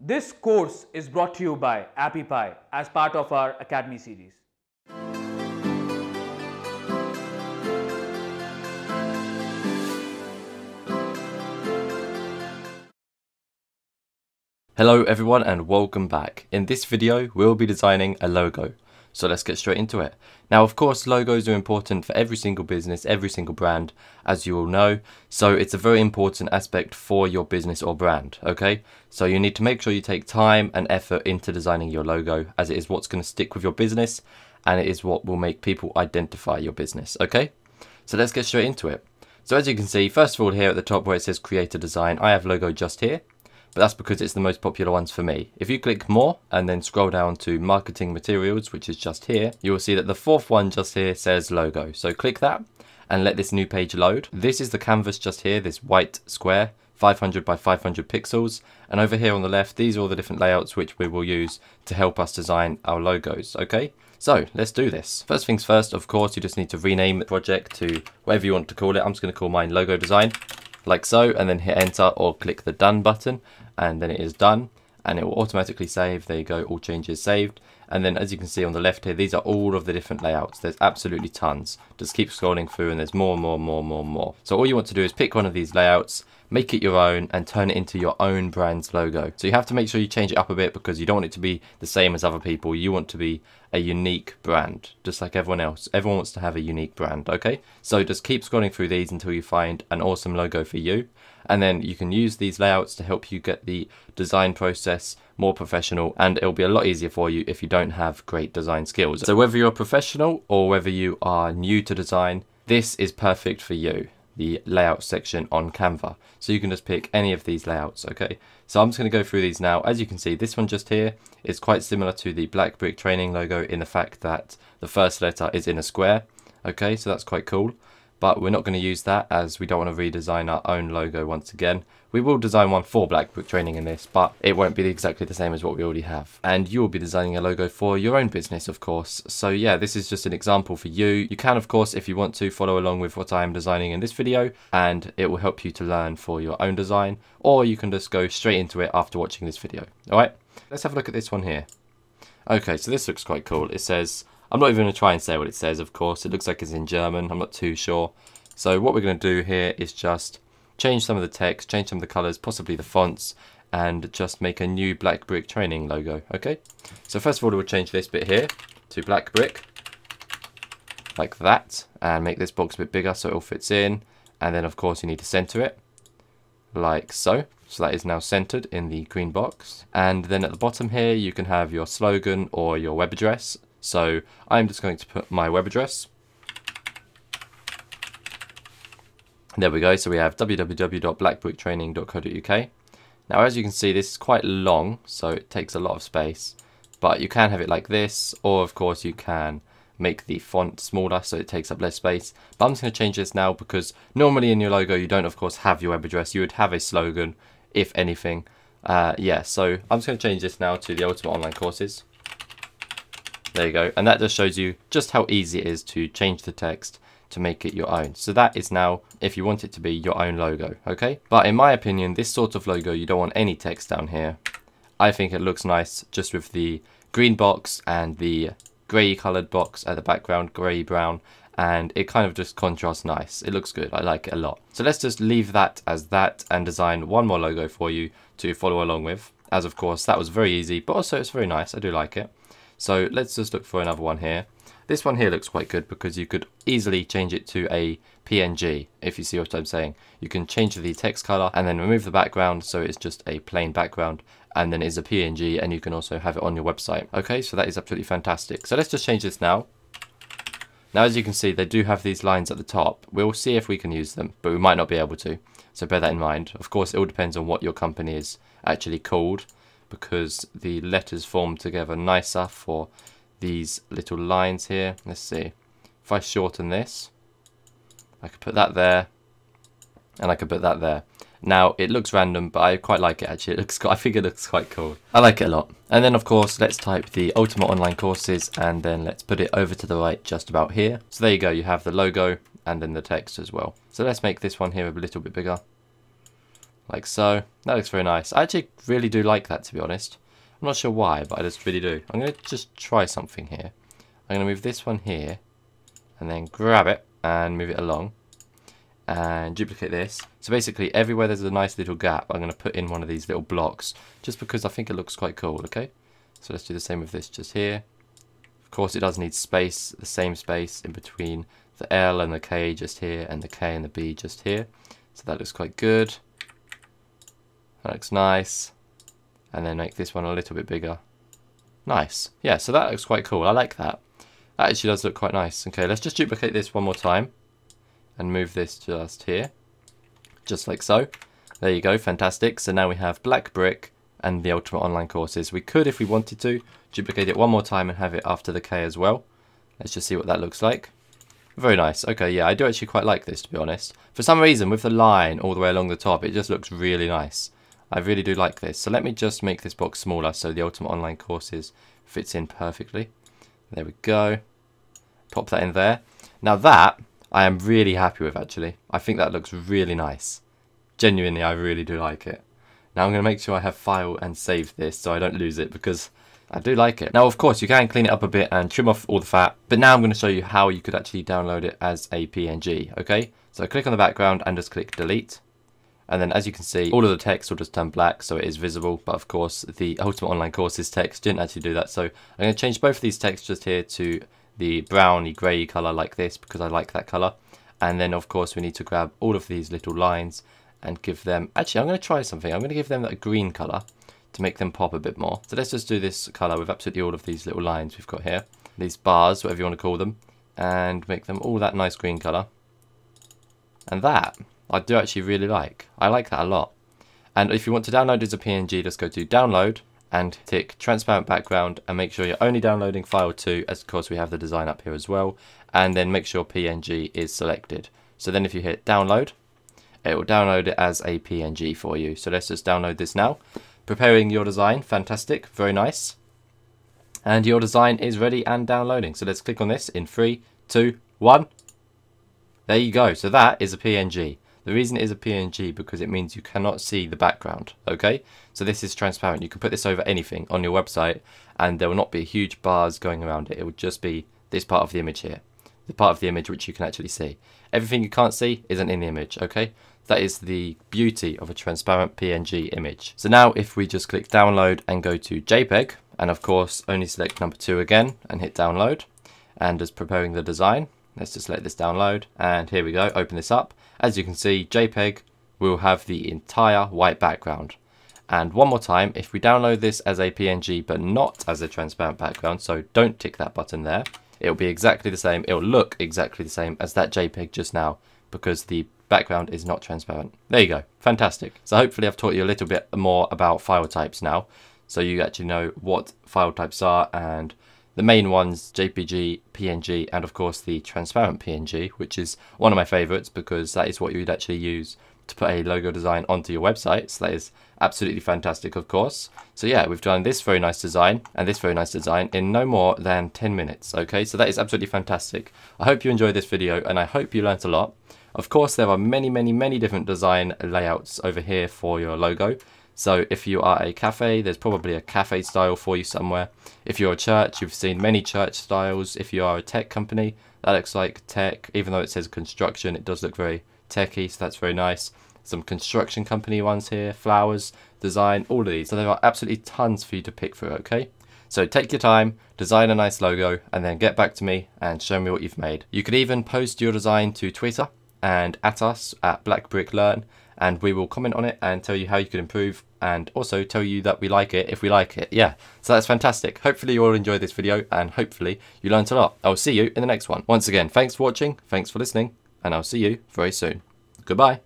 This course is brought to you by Appy Pie as part of our Academy series. Hello everyone and welcome back. In this video we'll be designing a logo. So let's get straight into it. Now of course logos are important for every single business, every single brand, as you all know. So it's a very important aspect for your business or brand, okay? So you need to make sure you take time and effort into designing your logo, as it is what's going to stick with your business and it is what will make people identify your business, okay? So let's get straight into it. So as you can see, first of all here at the top where it says create a design, I have logo just here. But that's because it's the most popular ones for me. If you click more and then scroll down to marketing materials, which is just here, you will see that the fourth one just here says logo. So click that and let this new page load. This is the canvas just here, this white square, 500 by 500 pixels. And over here on the left, these are all the different layouts which we will use to help us design our logos, okay? So let's do this. First things first, of course, you just need to rename the project to whatever you want to call it. I'm just going to call mine logo design, like so, and then hit enter or click the done button, and then it is done and it will automatically save. There you go, all changes saved. And then as you can see on the left here, these are all of the different layouts. There's absolutely tons. Just keep scrolling through and there's more. So all you want to do is pick one of these layouts, make it your own and turn it into your own brand's logo. So you have to make sure you change it up a bit because you don't want it to be the same as other people. You want to be a unique brand, just like everyone else. Everyone wants to have a unique brand, okay? So just keep scrolling through these until you find an awesome logo for you. And then you can use these layouts to help you get the design process more professional, and it'll be a lot easier for you if you don't have great design skills. So whether you're a professional or whether you are new to design, this is perfect for you, the layout section on Canva. So you can just pick any of these layouts, okay? So I'm just gonna go through these now. As you can see, this one just here is quite similar to the Black Brick Training logo in the fact that the first letter is in a square, okay? So that's quite cool. But we're not going to use that as we don't want to redesign our own logo once again. We will design one for Black Brick Training in this, but it won't be exactly the same as what we already have. And you will be designing a logo for your own business, of course. So yeah, this is just an example for you. You can, of course, if you want to, follow along with what I'm designing in this video, and it will help you to learn for your own design, or you can just go straight into it after watching this video. All right, let's have a look at this one here. Okay, so this looks quite cool. It says, I'm not even going to try and say what it says, of course. It looks like it's in German. I'm not too sure. So what we're going to do here is just change some of the text, change some of the colors, possibly the fonts, and just make a new Black Brick Training logo, okay? So first of all, we'll change this bit here to Black Brick, like that, and make this box a bit bigger so it all fits in. And then, of course, you need to center it, like so. So that is now centered in the green box. And then at the bottom here, you can have your slogan or your web address. So I'm just going to put my web address. There we go. So we have www.blackbricktraining.co.uk. Now, as you can see, this is quite long, so it takes a lot of space, but you can have it like this, or of course you can make the font smaller so it takes up less space. But I'm just going to change this now because normally in your logo, you don't of course have your web address. You would have a slogan, if anything. Yeah, so I'm just going to change this now to the Ultimate Online Courses. There you go, and that just shows you just how easy it is to change the text to make it your own. So that is now, if you want it to be your own logo, okay? But in my opinion, this sort of logo, you don't want any text down here. I think it looks nice just with the green box and the grey coloured box at the background, grey brown, and it kind of just contrasts nice. It looks good, I like it a lot. So let's just leave that as that and design one more logo for you to follow along with, as of course that was very easy, but also it's very nice, I do like it. So let's just look for another one here. This one here looks quite good because you could easily change it to a PNG, if you see what I'm saying. You can change the text color and then remove the background so it's just a plain background, and then it's a PNG, and you can also have it on your website. Okay, so that is absolutely fantastic. So let's just change this now. Now, as you can see, they do have these lines at the top. We'll see if we can use them, but we might not be able to. So bear that in mind. Of course, it all depends on what your company is actually called, because the letters form together nicer for these little lines here. Let's see, if I shorten this, I could put that there, and I could put that there. Now it looks random, but I quite like it actually. It looks, I think it looks quite cool. I like it a lot. And then of course, let's type the Ultimate Online Courses, and then let's put it over to the right just about here. So there you go, you have the logo and then the text as well. So let's make this one here a little bit bigger, like so. That looks very nice. I actually really do like that, to be honest. I'm not sure why, but I just really do. I'm going to just try something here. I'm going to move this one here and then grab it and move it along and duplicate this. So basically everywhere there's a nice little gap, I'm going to put in one of these little blocks just because I think it looks quite cool. Okay, so let's do the same with this just here. Of course it does need space, the same space in between the L and the K just here and the K and the B just here. So that looks quite good. That looks nice. And then make this one a little bit bigger. Nice. Yeah, so that looks quite cool. I like that. That actually does look quite nice. Okay, let's just duplicate this one more time and move this just here, just like so. There you go, fantastic. So now we have Black Brick and the Ultimate Online Courses. We could, if we wanted to, duplicate it one more time and have it after the K as well. Let's just see what that looks like. Very nice. Okay, yeah, I do actually quite like this, to be honest. For some reason, with the line all the way along the top, it just looks really nice. I really do like this. So let me just make this box smaller so the Ultimate Online Courses fits in perfectly. There we go. Pop that in there. Now that I am really happy with, actually. I think that looks really nice. Genuinely, I really do like it. Now I'm going to make sure I have file and save this so I don't lose it, because I do like it. Now, of course, you can clean it up a bit and trim off all the fat, but now I'm going to show you how you could actually download it as a PNG, okay? So click on the background and just click delete. And then as you can see, all of the text will just turn black, so it is visible. But of course, the Ultimate Online Courses text didn't actually do that. So I'm going to change both of these texts just here to the browny grey colour like this, because I like that colour. And then of course we need to grab all of these little lines and give them, actually I'm going to try something. I'm going to give them that green colour to make them pop a bit more. So let's just do this colour with absolutely all of these little lines we've got here, these bars, whatever you want to call them, and make them all that nice green colour. And that I do actually really like. I like that a lot. And if you want to download it as a PNG, just go to download and tick transparent background and make sure you're only downloading file 2, as of course we have the design up here as well, and then make sure PNG is selected. So then if you hit download, it will download it as a PNG for you. So let's just download this now. Preparing your design, fantastic, very nice. And your design is ready and downloading. So let's click on this in 3, 2, 1. There you go, so that is a PNG. The reason it is a PNG because it means you cannot see the background, okay? So this is transparent. You can put this over anything on your website and there will not be huge bars going around it. It will just be this part of the image here, the part of the image which you can actually see. Everything you can't see isn't in the image, okay? That is the beauty of a transparent PNG image. So now if we just click download and go to JPEG, and of course only select number 2 again and hit download, and just preparing the design. Let's just let this download, and here we go, open this up. As you can see, JPEG will have the entire white background. And one more time, if we download this as a PNG but not as a transparent background, so don't tick that button there, it'll be exactly the same, it'll look exactly the same as that JPEG just now, because the background is not transparent. There you go, fantastic. So hopefully I've taught you a little bit more about file types now, so you actually know what file types are, and the main ones, JPG, PNG, and of course the transparent PNG, which is one of my favorites because that is what you'd actually use to put a logo design onto your website. So that is absolutely fantastic, of course. So yeah, we've done this very nice design and this very nice design in no more than 10 minutes. Okay, so that is absolutely fantastic. I hope you enjoyed this video and I hope you learnt a lot. Of course, there are many different design layouts over here for your logo. So if you are a cafe, there's probably a cafe style for you somewhere. If you're a church, you've seen many church styles. If you are a tech company, that looks like tech. Even though it says construction, it does look very techy, so that's very nice. Some construction company ones here, flowers, design, all of these. So there are absolutely tons for you to pick through, okay? So take your time, design a nice logo, and then get back to me and show me what you've made. You could even post your design to Twitter and at us at Black Brick Learn, and we will comment on it and tell you how you can improve, and also tell you that we like it if we like it. Yeah, so that's fantastic. Hopefully you all enjoyed this video and hopefully you learned a lot. I'll see you in the next one. Once again, thanks for watching, thanks for listening, and I'll see you very soon. Goodbye.